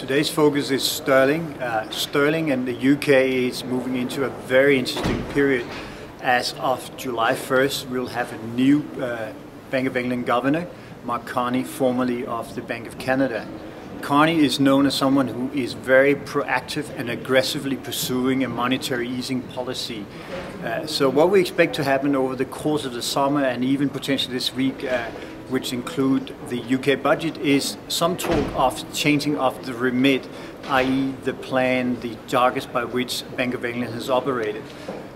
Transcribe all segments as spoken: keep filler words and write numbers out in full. Today's focus is sterling. Uh, sterling and the U K is moving into a very interesting period. As of July first, we'll have a new uh, Bank of England governor, Mark Carney, formerly of the Bank of Canada. Carney is known as someone who is very proactive and aggressively pursuing a monetary easing policy. Uh, so what we expect to happen over the course of the summer and even potentially this week, uh, which include the U K budget, is some talk of changing of the remit, that is the plan, the targets by which Bank of England has operated.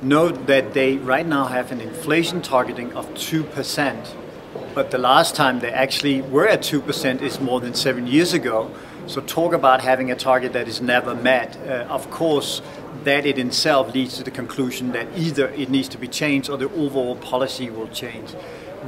Note that they right now have an inflation targeting of two percent. But the last time they actually were at two percent is more than seven years ago. So talk about having a target that is never met. Uh, of course, that it itself leads to the conclusion that either it needs to be changed or the overall policy will change.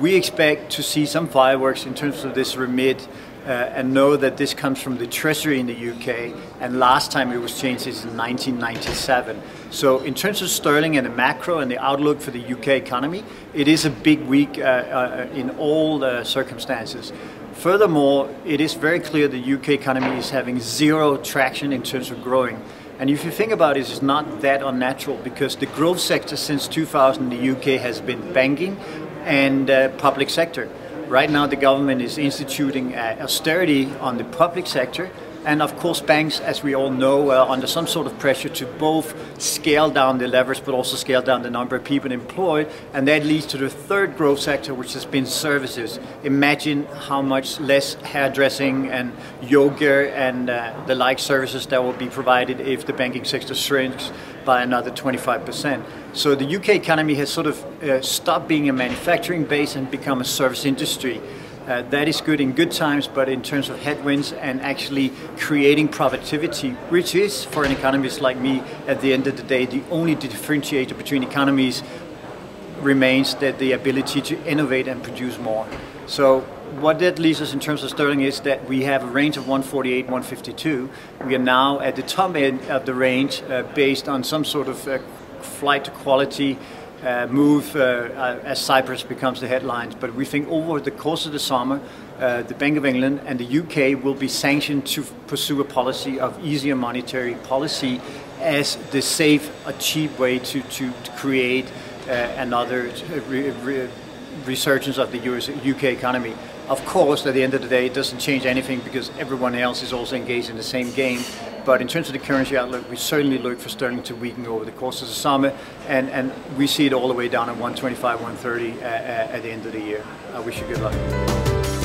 We expect to see some fireworks in terms of this remit uh, and know that this comes from the Treasury in the U K, and last time it was changed is in nineteen ninety-seven. So in terms of sterling and the macro and the outlook for the U K economy, it is a big week uh, uh, in all uh, circumstances. Furthermore, it is very clear the U K economy is having zero traction in terms of growing. And if you think about it, it's not that unnatural, because the growth sector since two thousand in the U K has been banking and uh, public sector. Right now the government is instituting uh, austerity on the public sector, and of course banks, as we all know, are under some sort of pressure to both scale down the leverage but also scale down the number of people employed, and that leads to the third growth sector, which has been services. Imagine how much less hairdressing and yoga and uh, the like services that will be provided if the banking sector shrinks by another twenty-five percent. So the U K economy has sort of uh, stopped being a manufacturing base and become a service industry. Uh, that is good in good times, but in terms of headwinds and actually creating productivity, which is, for an economist like me, at the end of the day, the only differentiator between economies, remains that the ability to innovate and produce more. So what that leaves us in terms of sterling is that we have a range of one forty-eight to one fifty-two. We are now at the top end of the range uh, based on some sort of uh, flight to quality uh, move uh, uh, as Cyprus becomes the headlines. But we think over the course of the summer, uh, the Bank of England and the U K will be sanctioned to pursue a policy of easier monetary policy as the safe, a cheap way to, to, to create uh, another re re resurgence of the U S U K economy. Of course, at the end of the day, it doesn't change anything because everyone else is also engaged in the same game. But in terms of the currency outlook, we certainly look for sterling to weaken over the course of the summer. And, and we see it all the way down at one twenty-five, one thirty uh, uh, at the end of the year. I wish you good luck.